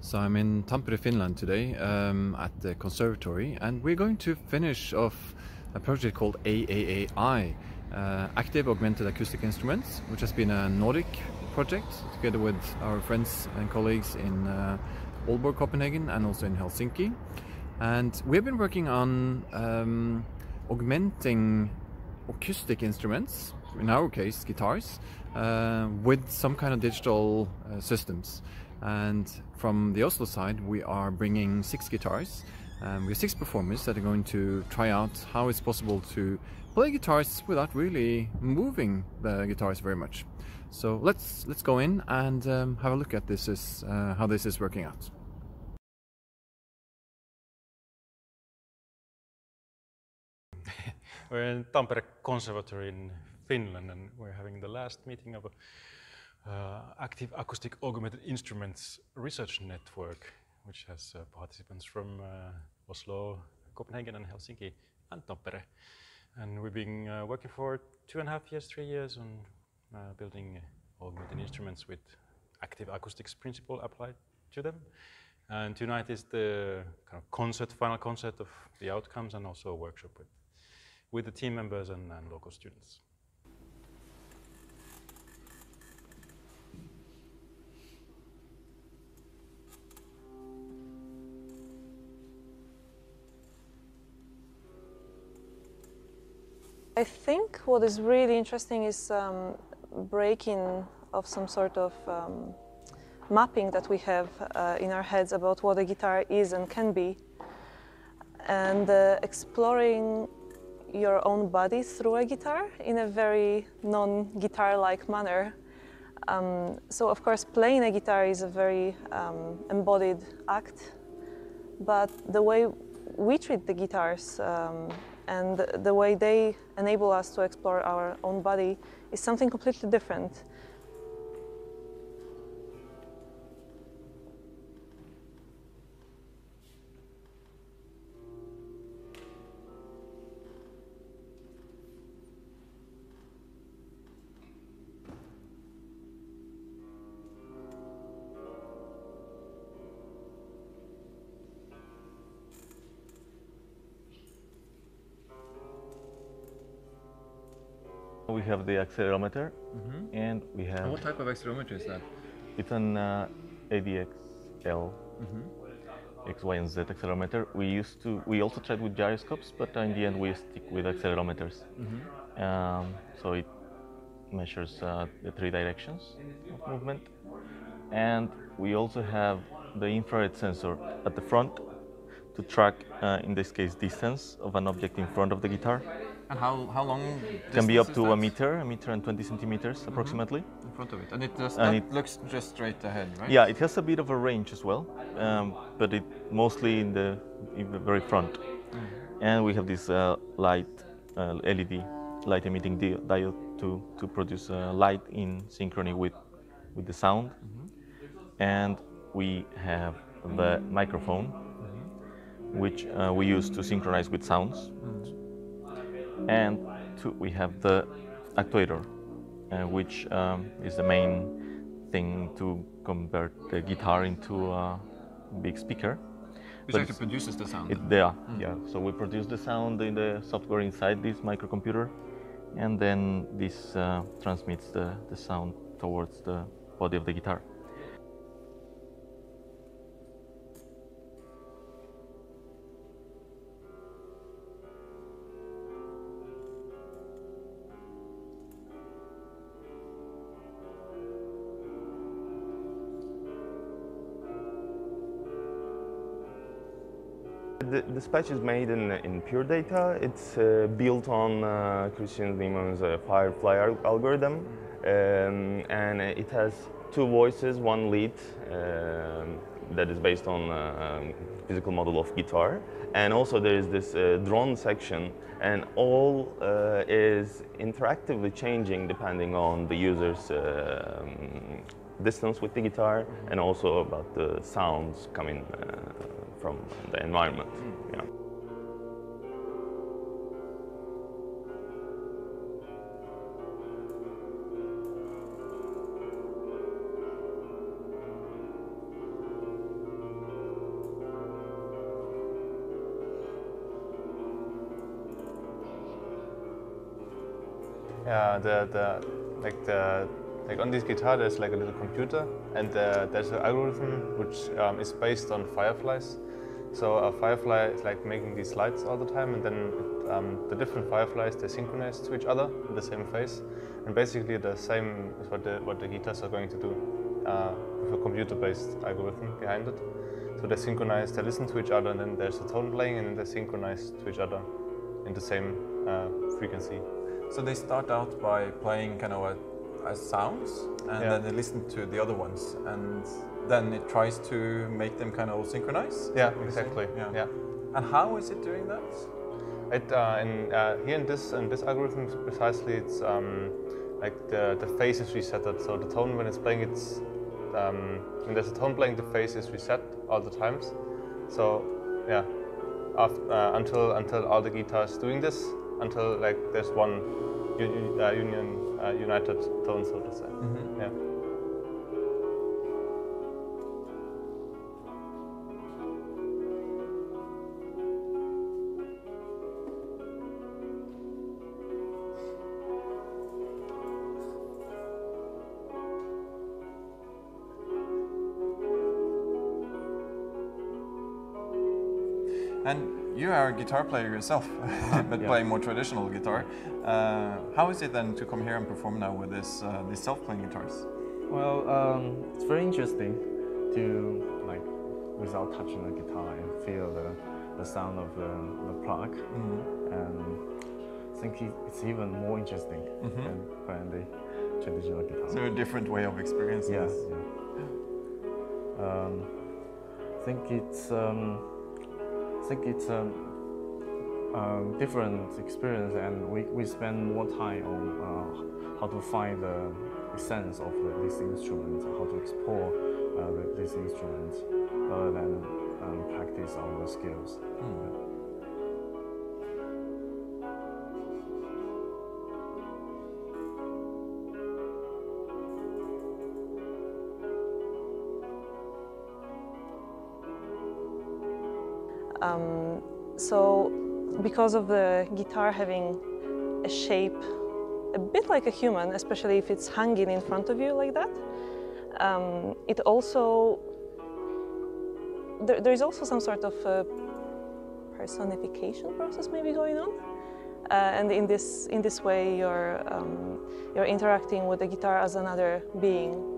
So I'm in Tampere, Finland today at the conservatory, and we're going to finish off a project called AAAI, Active Augmented Acoustic Instruments, which has been a Nordic project together with our friends and colleagues in Aalborg, Copenhagen, and also in Helsinki. And we've been working on augmenting acoustic instruments, in our case guitars, with some kind of digital systems. And from the Oslo side we are bringing 6 guitars, and we have 6 performers that are going to try out how it's possible to play guitars without really moving the guitars very much. So let's go in and have a look at how this is working out. We're in Tampere Conservatory in Finland, and we're having the last meeting of a Active Acoustic Augmented Instruments Research Network, which has participants from Oslo, Copenhagen and Helsinki and Tampere. And we've been working for 2.5 years, 3 years on building augmented instruments with active acoustics principle applied to them. And tonight is the kind of final concert of the outcomes, and also a workshop with the team members and local students. I think what is really interesting is breaking of some sort of mapping that we have in our heads about what a guitar is and can be, and exploring your own body through a guitar in a very non-guitar-like manner. So of course playing a guitar is a very embodied act, but the way we treat the guitars and the way they enable us to explore our own body is something completely different. We have the accelerometer, and we have... And what type of accelerometer is that? It's an ADXL, X, Y, and Z accelerometer. We also tried with gyroscopes, but in the end we stick with accelerometers. So it measures the 3 directions of movement. And we also have the infrared sensor at the front to track, in this case, distance of an object in front of the guitar. And how long? It can be up to a meter and 20 centimeters approximately. In front of it, and it looks just straight ahead, right? Yeah, it has a bit of a range as well, but it mostly in the very front. And we have this LED light emitting diode to produce light in synchrony with the sound. And we have the microphone, which we use to synchronize with sounds. And we have the actuator, which is the main thing to convert the guitar into a big speaker. Which actually produces the sound. So we produce the sound in the software inside this microcomputer, and then this transmits the sound towards the body of the guitar. The patch is made in pure data. It's built on Christian Liemann's Firefly algorithm, and it has 2 voices, 1 lead that is based on physical model of guitar, and also there is this drone section, and all is interactively changing depending on the user's distance with the guitar, and also about the sounds coming from the environment. Yeah. Like on this guitar, there's like a little computer, and there's an algorithm which is based on fireflies. So a firefly is like making these lights all the time, and then the different fireflies, they synchronize to each other in the same phase, and basically the same is what the guitars are going to do with a computer-based algorithm behind it. So they synchronize, they listen to each other, and then there's a tone playing, and then they synchronize to each other in the same frequency. So they start out by playing kind of as sounds, and yeah, then they listen to the other ones, and then it tries to make them kind of all synchronize? Yeah, exactly. Yeah. Yeah. And how is it doing that? It, here in this algorithm precisely, it's like the phase is reset. So the tone when it's playing, it's when there's a tone playing, the phase is reset all the times. So yeah, after, until all the guitars doing this, until like there's one united tone, so to say. Mm-hmm. Yeah. And you are a guitar player yourself, but yeah, playing more traditional guitar. How is it then to come here and perform now with this, these self-playing guitars? Well, it's very interesting to, like, without touching the guitar and feel the sound of the pluck. Mm-hmm. And I think it's even more interesting, mm-hmm, than playing the traditional guitar. So a different way of experiencing this. Yeah, yeah. I think it's... a different experience, and we spend more time on how to find the essence of this instrument, how to explore this instrument, rather than practice our skills. Mm. So, because of the guitar having a shape a bit like a human, especially if it's hanging in front of you like that, it also there is also some sort of personification process maybe going on, and in this way you're interacting with the guitar as another being.